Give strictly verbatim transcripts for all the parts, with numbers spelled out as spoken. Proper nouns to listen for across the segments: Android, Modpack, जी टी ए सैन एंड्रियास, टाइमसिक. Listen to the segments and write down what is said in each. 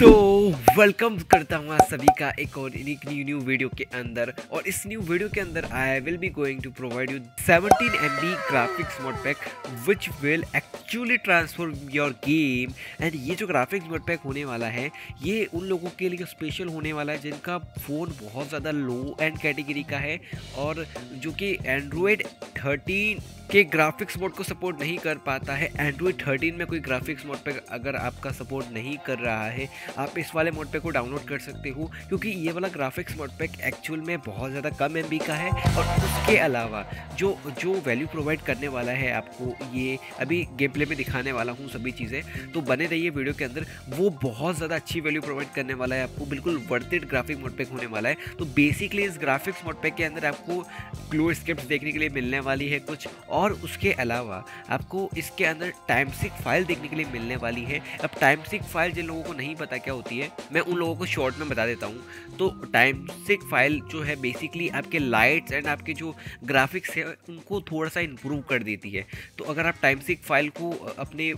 तो वेलकम करता हूँ आप सभी का एक और यूनिक न्यू न्यू वीडियो के अंदर। और इस न्यू वीडियो के अंदर I will be going to provide you seventeen M B graphics mod pack which will actually transform your game. And ये जो ग्राफिक्स मोड पैक होने वाला है ये उन लोगों के लिए स्पेशल होने वाला है जिनका फ़ोन बहुत ज़्यादा लो एंड कैटेगरी का है और जो कि एंड्रॉयड थर्टीन के ग्राफिक्स मोड को सपोर्ट नहीं कर पाता है। एंड्रॉयड थर्टीन में कोई ग्राफिक्स मोड पैक अगर आपका सपोर्ट नहीं कर रहा है आप इस वाले मोड पैक को डाउनलोड कर सकते हो, क्योंकि ये वाला ग्राफिक्स मोड पैक एक्चुअल में बहुत ज़्यादा कम एमबी का है। और उसके अलावा जो जो वैल्यू प्रोवाइड करने वाला है आपको, ये अभी गेम प्ले में दिखाने वाला हूँ सभी चीज़ें, तो बने रहिए वीडियो के अंदर। वो बहुत ज़्यादा अच्छी वैल्यू प्रोवाइड करने वाला है आपको, बिल्कुल worth it graphic mod pack होने वाला है। तो बेसिकली इस ग्राफिक्स मोड पैक के अंदर आपको ग्लो स्क्रिप्ट देखने के लिए मिलने वाली है कुछ, और उसके अलावा आपको इसके अंदर टाइमसिक फाइल देखने के लिए मिलने वाली है। अब टाइमसिक फाइल जिन लोगों को नहीं पता क्या होती है मैं उन लोगों को शॉर्ट में बता देता हूँ। तो टाइमसिक फाइल जो है बेसिकली आपके लाइट्स एंड आपके जो ग्राफिक्स है उनको थोड़ा सा इम्प्रूव कर देती है। तो अगर आप टाइमसिक फाइल को अपने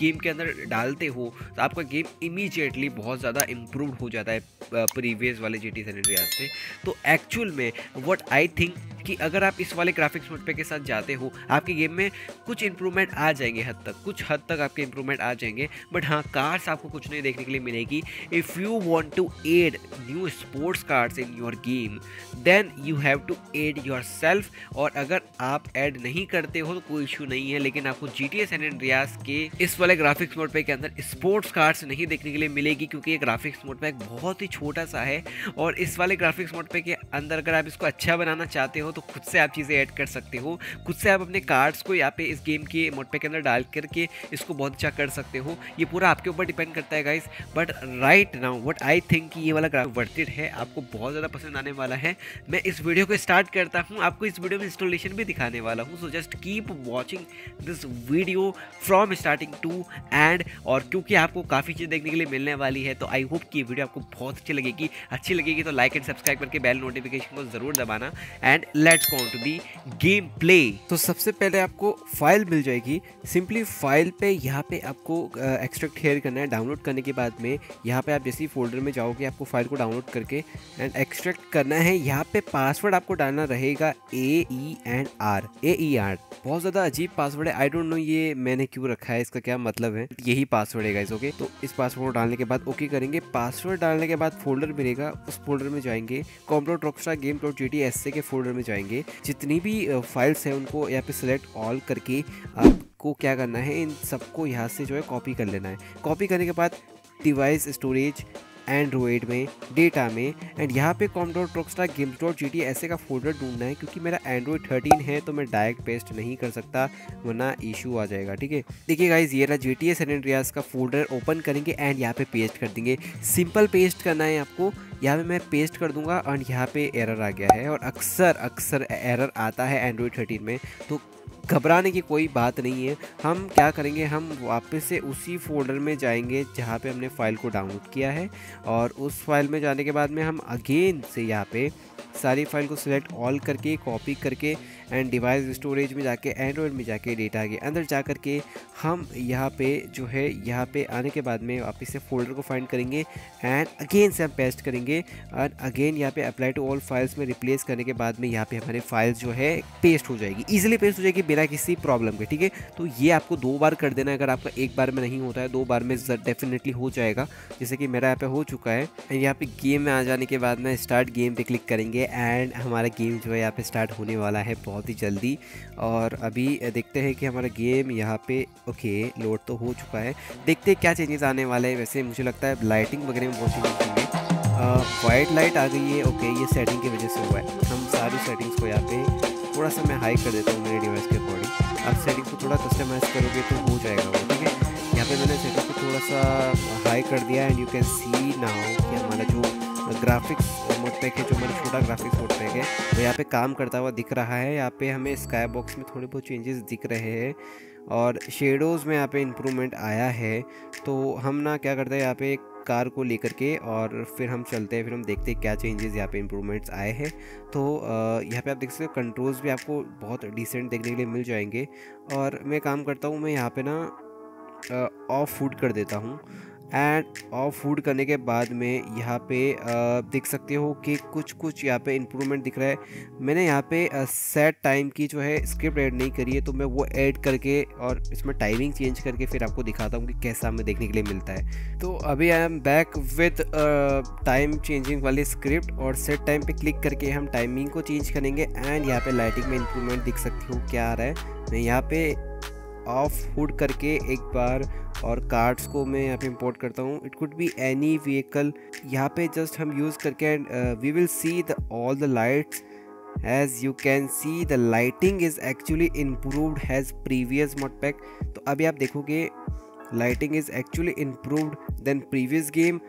गेम के अंदर डालते हो तो आपका गेम इमीडिएटली बहुत ज़्यादा इम्प्रूव हो जाता है प्रीवियस वाले जी टी ए सैन एंड्रियास से। तो एक्चुअल में व्हाट आई थिंक कि अगर आप इस वाले ग्राफिक्स मोड पैक के साथ जाते हो आपके गेम में कुछ इंप्रूवमेंट आ जाएंगे, हद तक कुछ हद तक आपके इंप्रूवमेंट आ जाएंगे। बट हाँ, कार्ड्स आपको कुछ नहीं देखने के लिए मिलेगी। If you want to add new sports cards in your game then you have to add yourself. और अगर आप ऐड नहीं करते हो तो कोई इशू नहीं है, लेकिन आपको जी टी ए सैन एंड्रियास के इस वाले ग्राफिक्स मोड पैक के अंदर स्पोर्ट्स कार्ड्स नहीं देखने के लिए मिलेगी, क्योंकि ये ग्राफिक्स मोड पैक बहुत ही छोटा सा है। और इस वाले ग्राफिक्स मोड पैक के अंदर अगर आप इसको अच्छा बनाना चाहते हो तो खुद से आप चीज़ें ऐड कर सकते हो, खुद से आप अपने कार्ड्स को यहाँ पे इस गेम के मोड पैक के अंदर डाल करके इसको बहुत अच्छा कर सकते हो। ये पूरा आपके ऊपर डिपेंड करता है guys. But right now what I think ये वाला ग्राफ वर्थ इट है, आपको बहुत ज़्यादा पसंद आने वाला है। मैं इस वीडियो को स्टार्ट करता हूँ, आपको इस वीडियो में इंस्टॉलेशन भी दिखाने वाला हूँ। So just keep watching this video from starting to end. और क्योंकि आपको काफ़ी चीज़ देखने के लिए मिलने वाली है तो आई होप कि ये वीडियो आपको बहुत अच्छी लगेगी। अच्छी लगेगी तो लाइक एंड सब्सक्राइब करके बेल नोटिफिकेशन को ज़रूर दबाना and let's go to the game play. तो सबसे पहले आपको फाइल मिल जाएगी, सिंपली फाइल पे यहाँ पे आपको एक्सट्रैक्ट हेयर करना है। डाउनलोड करने के बाद में यहाँ पे आप जैसे ही फोल्डर में जाओगे आपको फाइल को डाउनलोड करके एंड एक्सट्रैक्ट करना है। यहाँ पे पासवर्ड आपको डालना रहेगा A E and R, A E R. बहुत ज़्यादा अजीब पासवर्ड है, आई डोंट नो ये मैंने क्यों रखा है, इसका क्या मतलब है। यही पासवर्ड है गाइस, ओके। तो इस पासवर्ड को डालने के बाद ओके करेंगे। पासवर्ड डालने के बाद फोल्डर मिलेगा, उस फोल्डर में जाएंगे, computer Rockstar game plot G T S A के फोल्डर में जाएंगे। जितनी भी फाइल्स हैं उनको यहाँ पे सिलेक्ट ऑल करके आपको क्या करना है, इन सबको यहाँ से जो है कॉपी कर लेना है। कॉपी करने के बाद डिवाइस स्टोरेज एंड्रॉयड में, डेटा में, एंड यहाँ पे com dot Rockstar games dot G T ऐसे का फोल्डर ढूंढना है। क्योंकि मेरा एंड्रॉयड थर्टीन है तो मैं डायरेक्ट पेस्ट नहीं कर सकता वरना इशू आ जाएगा, ठीक है। देखिए गाइज ये रहा जी टी ए सैन एंड्रियास का फोल्डर, ओपन करेंगे एंड यहाँ पे पेस्ट कर देंगे। सिंपल पेस्ट करना है आपको, यहाँ पे मैं पेस्ट कर दूंगा एंड यहाँ पे एरर आ गया है। और अक्सर अक्सर एरर आता है एंड्रॉयड थर्टीन में, तो घबराने की कोई बात नहीं है। हम क्या करेंगे, हम वापस से उसी फोल्डर में जाएंगे जहाँ पे हमने फ़ाइल को डाउनलोड किया है। और उस फाइल में जाने के बाद में हम अगेन से यहाँ पे सारी फाइल को सिलेक्ट ऑल करके कॉपी करके एंड डिवाइस स्टोरेज में जाके एंड्रॉयड में जाके डेटा के अंदर जा कर के हम यहाँ पे जो है यहाँ पे आने के बाद में वापस से फोल्डर को फाइंड करेंगे एंड अगेन से हम पेस्ट करेंगे एंड अगेन यहाँ पे अप्लाई टू ऑल फाइल्स में रिप्लेस करने के बाद में यहाँ पे हमारे फाइल्स जो है पेस्ट हो जाएगी, ईजिली पेस्ट हो जाएगी बिना किसी प्रॉब्लम के, ठीक है। तो ये आपको दो बार कर देना है, अगर आपका एक बार में नहीं होता है दो बार में डेफिनेटली हो जाएगा, जैसे कि मेरा यहाँ पे हो चुका है। एंड यहाँ पे गेम में आ जाने के बाद में स्टार्ट गेम पे क्लिक करेंगे एंड हमारा गेम जो है यहाँ पे स्टार्ट होने वाला है बहुत ही जल्दी। और अभी देखते हैं कि हमारा गेम यहाँ पे ओके लोड तो हो चुका है, देखते हैं क्या चेंजेस आने वाले हैं। वैसे मुझे लगता है लाइटिंग वगैरह में बहुत चेंजेस होंगे, वाइट लाइट आ गई है, ओके ये सेटिंग की वजह से हुआ है। हम सारी सेटिंग्स को यहाँ पे थोड़ा सा मैं हाई कर देता हूँ मेरे डिवाइस के अकॉर्डिंग, आप सेटिंग को थोड़ा कस्टमाइज़ करोगे तो हो जाएगा वो, ठीक है। यहाँ पे मैंने सेटिंग को थोड़ा सा हाई कर दिया and you can see now कि हमारा जो ग्राफिक्स मोड पैक है, जो हमारा छोटा ग्राफिक्स मोड पैक है वो यहाँ पे काम करता हुआ दिख रहा है। यहाँ पे हमें स्काई बॉक्स में थोड़े बहुत चेंजेस दिख रहे हैं और शेडोज़ में यहाँ पर इम्प्रूवमेंट आया है। तो हम ना क्या करते हैं यहाँ पे कार को लेकर के और फिर हम चलते हैं, फिर हम देखते हैं क्या चेंजेस यहाँ पे इम्प्रूवमेंट्स आए हैं। तो यहाँ पे आप देख सकते हो कंट्रोल्स भी आपको बहुत डिसेंट देखने के लिए मिल जाएंगे। और मैं काम करता हूँ, मैं यहाँ पे ना ऑफ फूड कर देता हूँ एंड ऑफ फूड करने के बाद में यहाँ पे देख सकते हो कि कुछ कुछ यहाँ पे इम्प्रूवमेंट दिख रहा है। मैंने यहाँ पे सेट टाइम की जो है स्क्रिप्ट ऐड नहीं करी है, तो मैं वो ऐड करके और इसमें टाइमिंग चेंज करके फिर आपको दिखाता हूँ कि कैसा हमें देखने के लिए मिलता है। तो अभी I am back with time changing वाले स्क्रिप्ट और सेट टाइम पर क्लिक करके हम टाइमिंग को चेंज करेंगे। एंड यहाँ पर लाइटिंग में इम्प्रूवमेंट दिख सकती हो क्या आ रहा है। मैं यहाँ पर ऑफ फूड करके एक बार और कार्ड्स को मैं यहाँ पे इंपोर्ट करता हूँ। It could be any vehicle, यहाँ पे जस्ट हम यूज़ करके and we will see the all the lights. As you can see the lighting is actually improved has previous mod pack. तो अभी आप देखोगे lighting is actually improved then previous game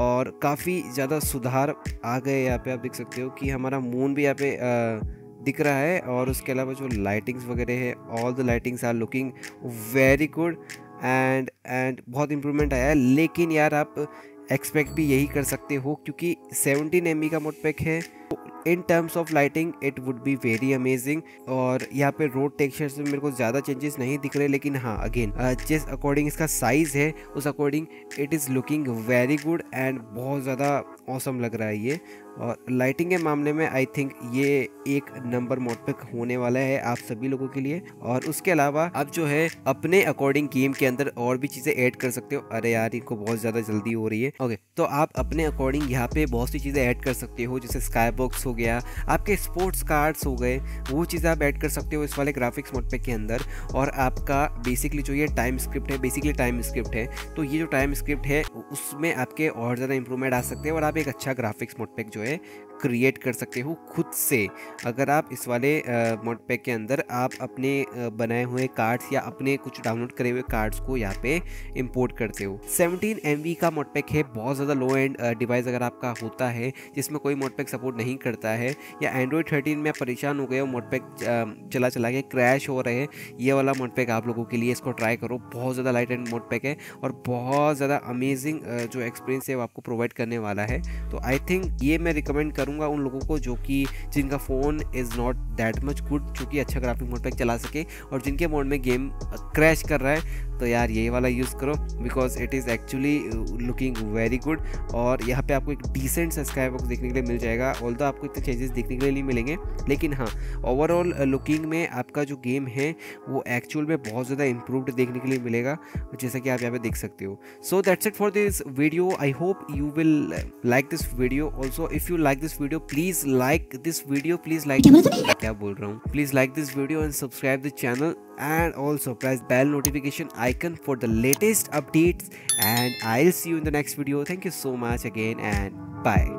और काफ़ी ज़्यादा सुधार आ गए। यहाँ पे आप देख सकते हो कि हमारा मून भी यहाँ पे uh, दिख रहा है और उसके अलावा जो लाइटिंग्स वगैरह है all the lightings are looking very good and and बहुत इम्प्रूवमेंट आया है। लेकिन यार आप एक्सपेक्ट भी यही कर सकते हो क्योंकि सेवनटीन एम बी का मोड पैक है। In terms of lighting it would be very amazing. और यहाँ पे रोड टेक्सचर्स में मेरे को ज़्यादा चेंजेस नहीं दिख रहे, लेकिन हाँ अगेन जिस अकॉर्डिंग इसका साइज़ है उस according it is looking very good and बहुत ज़्यादा ऑसम लग रहा है ये। और लाइटिंग के मामले में आई थिंक ये एक नंबर मोड पैक होने वाला है आप सभी लोगों के लिए। और उसके अलावा आप जो है अपने अकॉर्डिंग गेम के अंदर और भी चीज़ें ऐड कर सकते हो। अरे यार इनको बहुत ज़्यादा जल्दी हो रही है। ओके, तो आप अपने अकॉर्डिंग यहाँ पे बहुत सी चीज़ें ऐड कर सकते हो, जैसे स्काई बॉक्स हो गया, आपके स्पोर्ट्स कार्ड्स हो गए, वो चीज़ें आप ऐड कर सकते हो इस वाले ग्राफिक्स मोड पैक के अंदर। और आपका बेसिकली जो ये टाइम स्क्रिप्ट है, बेसिकली टाइम स्क्रिप्ट है, तो ये जो टाइम स्क्रिप्ट है उसमें आपके और ज़्यादा इंप्रूवमेंट आ सकते हैं और आप एक अच्छा ग्राफिक्स मोड पैक जो है क्रिएट कर सकते हो खुद से। अगर आप इस वाले मोड पैक के अंदर आप अपने बनाए हुए कार्ड्स या अपने कुछ डाउनलोड करे हुए कार्ड्स को यहाँ पे इंपोर्ट करते हो। सेवनटीन एम बी का मोड पैक है, बहुत ज़्यादा लो एंड डिवाइस अगर आपका होता है जिसमें कोई मोड पैक सपोर्ट नहीं करता है या एंड्रॉयड थर्टीन में परेशान हो गए हो, मोड पैक चला चला के क्रैश हो रहे हैं, ये वाला मोड पैक आप लोगों के लिए, इसको ट्राई करो। बहुत ज़्यादा लाइट एंड मोड पैक है और बहुत ज़्यादा अमेजिंग जो एक्सपीरियंस है वो आपको प्रोवाइड करने वाला है। तो आई थिंक ये मैं रिकमेंड करूंगा उन लोगों को जो कि जिनका phone is not that much good, जो कि अच्छा ग्राफिक मोड पैक चला सके और जिनके मोड में गेम क्रैश कर रहा है, तो यार ये वाला यूज़ करो because it is actually looking very good. और यहाँ पे आपको एक डिसेंट स्काई बॉक्स देखने के लिए मिल जाएगा, ऑल्दो आपको इतने चेंजेस देखने के लिए नहीं मिलेंगे, लेकिन हाँ ओवरऑल लुकिंग में आपका जो गेम है वो एक्चुअल में बहुत ज़्यादा इंप्रूव्ड देखने के लिए मिलेगा, जैसा कि आप यहाँ पर देख सकते हो। So that's it for this video. I hope you will like this video. Also if you like this video please like this video please like क्या बोल रहा हूँ please like this video and subscribe the channel and also press bell notification icon for the latest updates, and I'll see you in the next video. Thank you so much again and bye.